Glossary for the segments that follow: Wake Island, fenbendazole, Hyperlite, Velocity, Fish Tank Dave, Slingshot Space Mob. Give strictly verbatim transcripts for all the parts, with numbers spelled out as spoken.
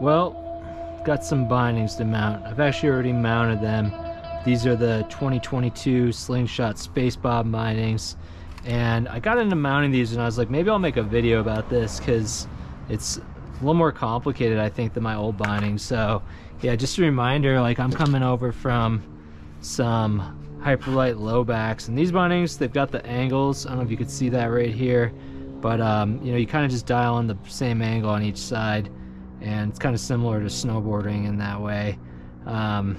Well, got some bindings to mount. I've actually already mounted them. These are the twenty twenty-two Slingshot Space Mob bindings, and I got into mounting these and I was like, maybe I'll make a video about this because it's a little more complicated, I think, than my old bindings. So yeah, just a reminder, like, I'm coming over from some Hyperlite low backs, and these bindings, they've got the angles. I don't know if you could see that right here, but um, you know, you kind of just dial in the same angle on each side, and it's kind of similar to snowboarding in that way, um,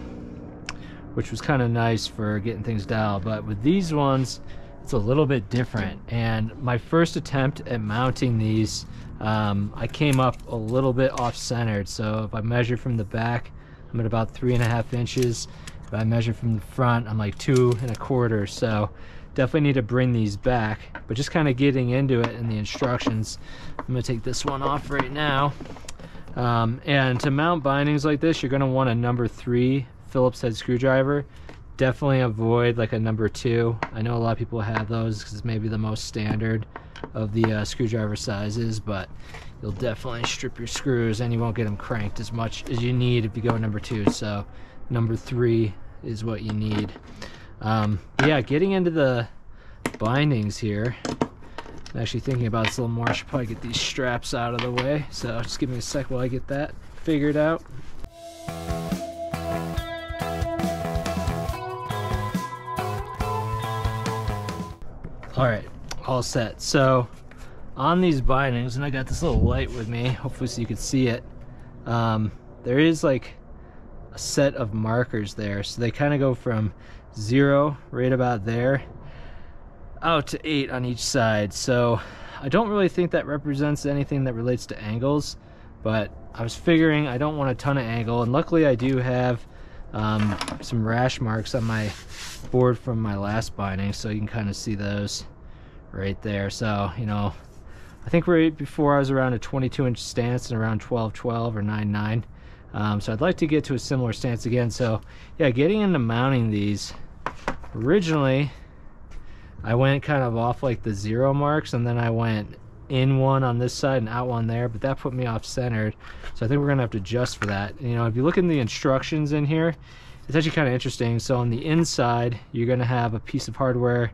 which was kind of nice for getting things dialed. But with these ones, it's a little bit different. And my first attempt at mounting these, um, I came up a little bit off-centered. So if I measure from the back, I'm at about three and a half inches. If I measure from the front, I'm like two and a quarter. So definitely need to bring these back. But just kind of getting into it in the instructions, I'm gonna take this one off right now. Um, and to mount bindings like this, you're gonna want a number three Phillips head screwdriver. Definitely avoid like a number two. I know a lot of people have those because it's maybe the most standard of the uh, screwdriver sizes, but you'll definitely strip your screws and you won't get them cranked as much as you need if you go number two. So number three is what you need. Um, yeah, getting into the bindings here, I'm actually thinking about this a little more. I should probably get these straps out of the way, so just give me a sec while I get that figured out. All right, all set. So on these bindings, and I got this little light with me, hopefully so you can see it, um, there is like a set of markers there. So they kind of go from zero, right about there, out to eight on each side. So I don't really think that represents anything that relates to angles, but I was figuring I don't want a ton of angle, and luckily I do have um, some rash marks on my board from my last binding, so you can kind of see those right there. So, you know, I think right before I was around a twenty-two inch stance and around twelve twelve or nine nine, um, so I'd like to get to a similar stance again. So yeah, getting into mounting these, originally I went kind of off like the zero marks, and then I went in one on this side and out one there, but that put me off centered, so I think we're gonna have to adjust for that. You know, if you look in the instructions in here, it's actually kind of interesting. So on the inside, you're gonna have a piece of hardware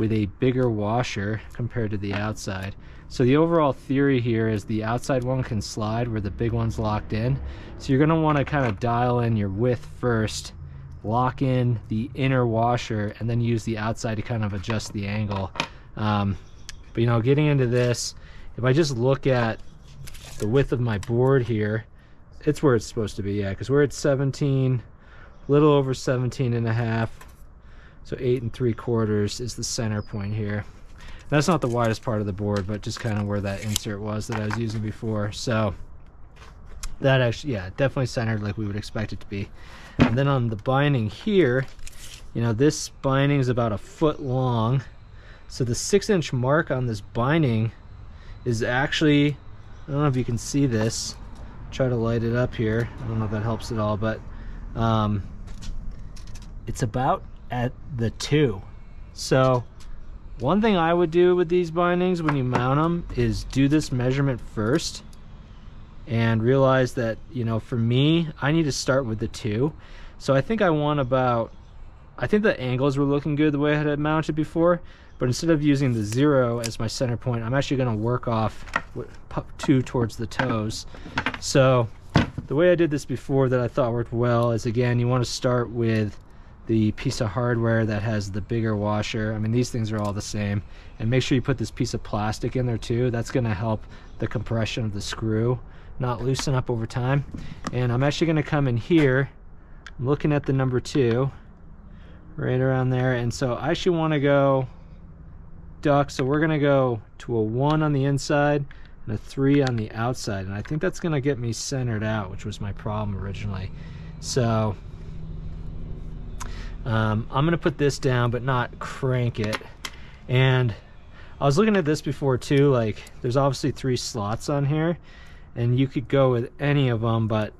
with a bigger washer compared to the outside. So the overall theory here is the outside one can slide where the big one's locked in. So you're gonna wanna kind of dial in your width first, lock in the inner washer, and then use the outside to kind of adjust the angle. Um, but you know, getting into this, if I just look at the width of my board here, it's where it's supposed to be, yeah, because we're at seventeen, little over seventeen and a half, so eight and three quarters is the center point here. And that's not the widest part of the board, but just kind of where that insert was that I was using before. So that actually, yeah, definitely centered like we would expect it to be. And then on the binding here, you know, this binding is about a foot long, so the six inch mark on this binding is actually, I don't know if you can see this, try to light it up here, I don't know if that helps at all, but um it's about at the two. So one thing I would do with these bindings when you mount them is do this measurement first and realize that, you know, for me, I need to start with the two. So I think I want about, I think the angles were looking good the way I had mounted before, but instead of using the zero as my center point, I'm actually going to work off two towards the toes. So the way I did this before that I thought worked well is, again, you want to start with the piece of hardware that has the bigger washer. I mean, these things are all the same. And make sure you put this piece of plastic in there too. That's going to help the compression of the screw not loosen up over time. And I'm actually going to come in here, I'm looking at the number two, right around there. And so I actually want to go duck. So we're going to go to a one on the inside, a three on the outside, and I think that's gonna get me centered out, which was my problem originally. So um, I'm gonna put this down but not crank it. And I was looking at this before too, like, there's obviously three slots on here and you could go with any of them, but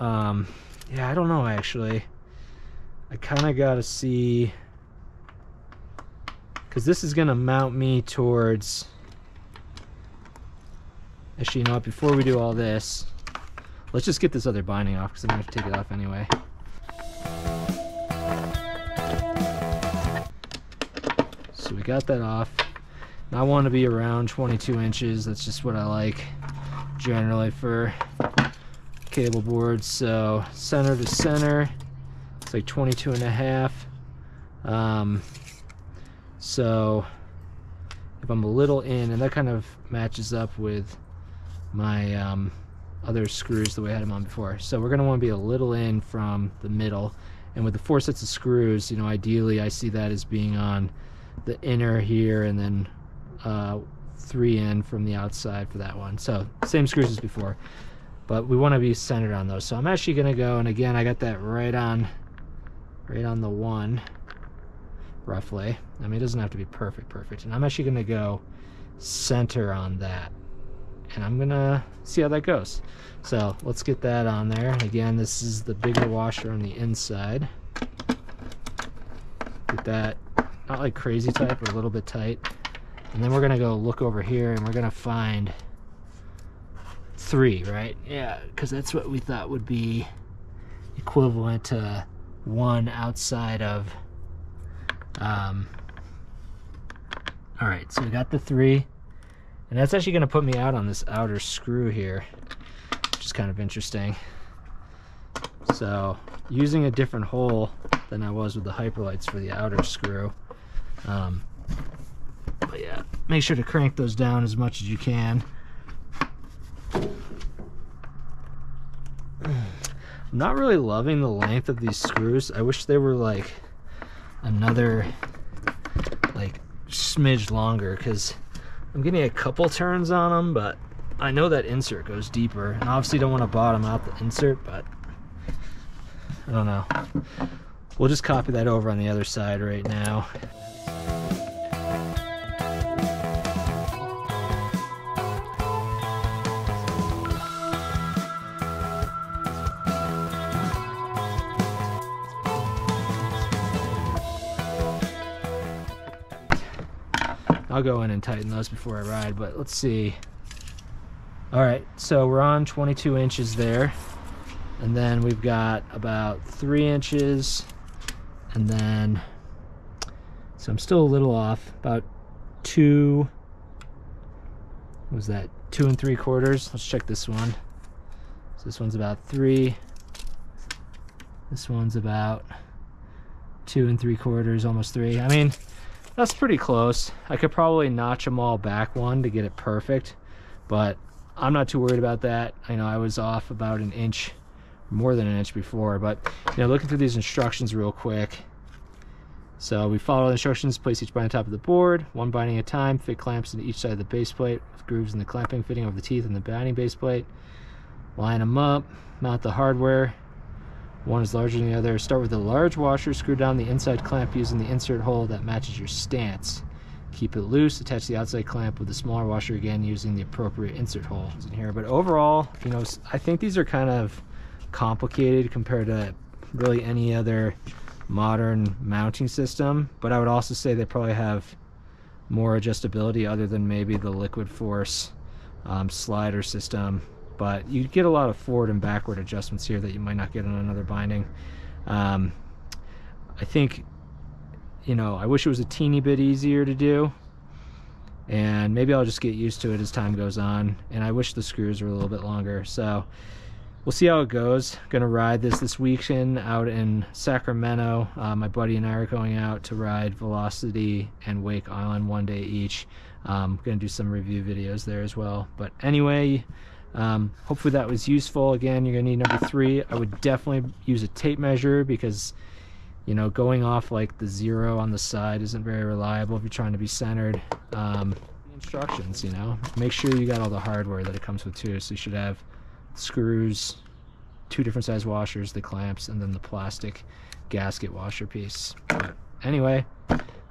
um, yeah, I don't know, actually I kinda gotta see, because this is gonna mount me towards, actually, you know what, before we do all this, Let's just get this other binding off because I'm going to have to take it off anyway. So we got that off. I want to be around twenty-two inches. That's just what I like generally for cable boards. So center to center, it's like twenty-two and a half. Um, so if I'm a little in, and that kind of matches up with my um, other screws the way I had them on before. So we're going to want to be a little in from the middle. And with the four sets of screws, you know, ideally I see that as being on the inner here, and then uh, three in from the outside for that one. So same screws as before, but we want to be centered on those. So I'm actually going to go, and again, I got that right on, right on the one, roughly. I mean, it doesn't have to be perfect, perfect. And I'm actually going to go center on that, and I'm going to see how that goes. So let's get that on there. Again, this is the bigger washer on the inside. Get that, not like crazy tight, but a little bit tight. And then we're gonna go look over here, and we're gonna find three, right? Yeah, because that's what we thought would be equivalent to one outside of. Um, all right, so we got the three, and that's actually gonna put me out on this outer screw here, which is kind of interesting. So using a different hole than I was with the Hyperlites for the outer screw. Um, but yeah, make sure to crank those down as much as you can. I'm not really loving the length of these screws. I wish they were like another like smidge longer, because I'm getting a couple turns on them, but I know that insert goes deeper, and obviously don't want to bottom out the insert, but I don't know. We'll just copy that over on the other side right now. I'll go in and tighten those before I ride, but let's see. All right, so we're on twenty-two inches there, and then we've got about three inches, and then, so I'm still a little off, about two, what was that, two and three quarters? Let's check this one. So this one's about three, this one's about two and three quarters, almost three. I mean, that's pretty close. I could probably notch them all back one to get it perfect, but I'm not too worried about that. I know I was off about an inch, more than an inch before, but you know, looking through these instructions real quick. So we follow the instructions, place each binding on top of the board, one binding at a time, fit clamps into each side of the base plate, with grooves in the clamping fitting over the teeth and the binding base plate. Line them up, mount the hardware. One is larger than the other. Start with the large washer, screw down the inside clamp using the insert hole that matches your stance. Keep it loose, attach the outside clamp with the smaller washer again using the appropriate insert hole in here. But overall, you know, I think these are kind of complicated compared to really any other modern mounting system, but I would also say they probably have more adjustability other than maybe the liquid force um, slider system, but you get a lot of forward and backward adjustments here that you might not get on another binding. um, I think, you know, I wish it was a teeny bit easier to do, and maybe I'll just get used to it as time goes on, and I wish the screws were a little bit longer. So we'll see how it goes. Gonna ride this this weekend out in Sacramento. Uh, my buddy and I are going out to ride Velocity and Wake Island one day each. Um, gonna do some review videos there as well. But anyway, um, hopefully that was useful. Again, you're gonna need number three. I would definitely use a tape measure, because you know, going off like the zero on the side isn't very reliable if you're trying to be centered. Um, instructions, you know, make sure you got all the hardware that it comes with too. So you should have screws, two different size washers, the clamps, and then the plastic gasket washer piece. But anyway,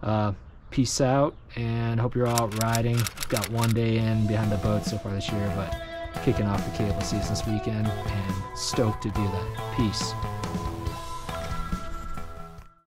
uh, peace out, and hope you're all out riding. Got one day in behind the boat so far this year, but kicking off the cable season this weekend, and stoked to do that. Peace.